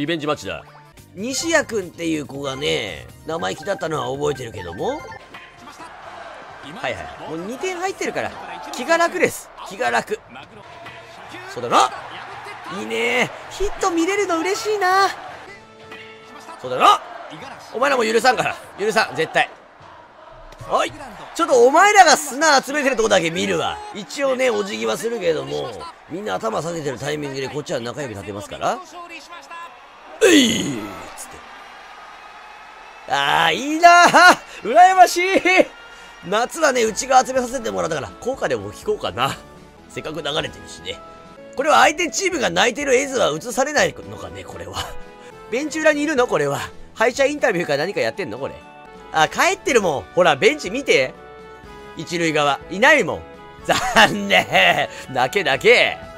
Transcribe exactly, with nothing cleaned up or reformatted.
リベンジマッチだ。西谷君っていう子がね、生意気だったのは覚えてるけども、はいはい、もうにてん入ってるから気が楽です。気が楽そうだな。いいね、ヒット見れるの嬉しいな。そうだな、お前らも許さんから、許さん絶対。おい、ちょっとお前らが砂集めてるとこだけ見るわ。一応ねお辞儀はするけれども、みんな頭下げてるタイミングでこっちは中指立てますから、ういーっつって。ああいいなー、羨ましい。夏はねうちが集めさせてもらったから効果でも聞こうかな。せっかく流れてるしね。これは相手チームが泣いてる絵図は映されないのかね。これはベンチ裏にいるの、これは敗者インタビューか何かやってんのこれ。あ、帰ってるもん。ほら、ベンチ見て。一塁側。いないもん。残念。泣け泣け。